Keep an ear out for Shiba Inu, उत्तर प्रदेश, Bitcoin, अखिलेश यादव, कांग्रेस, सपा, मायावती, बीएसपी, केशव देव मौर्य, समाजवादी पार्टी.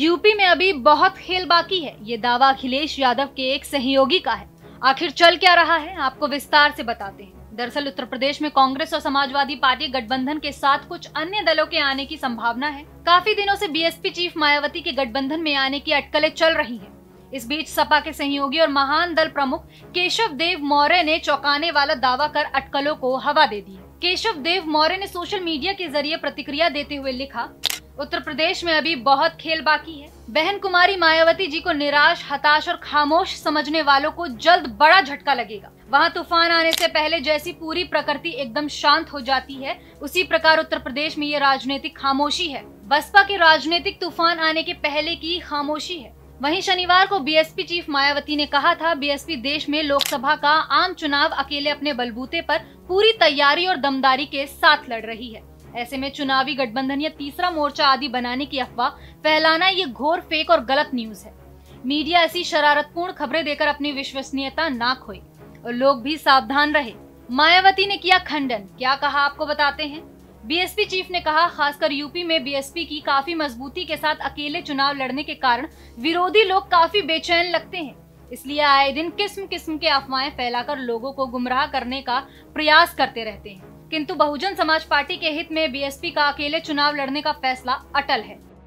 UP में अभी बहुत खेल बाकी है, ये दावा अखिलेश यादव के एक सहयोगी का है। आखिर चल क्या रहा है, आपको विस्तार से बताते हैं। दरअसल उत्तर प्रदेश में कांग्रेस और समाजवादी पार्टी गठबंधन के साथ कुछ अन्य दलों के आने की संभावना है। काफी दिनों से बीएसपी चीफ मायावती के गठबंधन में आने की अटकलें चल रही हैं। इस बीच सपा के सहयोगी और महान दल प्रमुख केशव देव मौर्य ने चौंकाने वाला दावा कर अटकलों को हवा दे दी। केशव देव मौर्य ने सोशल मीडिया के जरिए प्रतिक्रिया देते हुए लिखा, उत्तर प्रदेश में अभी बहुत खेल बाकी है। बहन कुमारी मायावती जी को निराश, हताश और खामोश समझने वालों को जल्द बड़ा झटका लगेगा। वहां तूफान आने से पहले जैसी पूरी प्रकृति एकदम शांत हो जाती है, उसी प्रकार उत्तर प्रदेश में ये राजनीतिक खामोशी है। बसपा के राजनीतिक तूफान आने के पहले की खामोशी है। वहीं शनिवार को बीएसपी चीफ मायावती ने कहा था, बीएसपी देश में लोकसभा का आम चुनाव अकेले अपने बलबूते पर पूरी तैयारी और दमदारी के साथ लड़ रही है। ऐसे में चुनावी गठबंधन या तीसरा मोर्चा आदि बनाने की अफवाह फैलाना ये घोर फेक और गलत न्यूज है। मीडिया ऐसी शरारतपूर्ण खबरें देकर अपनी विश्वसनीयता ना खोए और लोग भी सावधान रहे। मायावती ने किया खंडन, क्या कहा आपको बताते हैं। बीएसपी चीफ ने कहा, खासकर यूपी में बीएसपी की काफी मजबूती के साथ अकेले चुनाव लड़ने के कारण विरोधी लोग काफी बेचैन लगते हैं, इसलिए आए दिन किस्म किस्म के अफवाहें फैलाकर लोगों को गुमराह करने का प्रयास करते रहते हैं। किंतु बहुजन समाज पार्टी के हित में बीएसपी का अकेले चुनाव लड़ने का फैसला अटल है।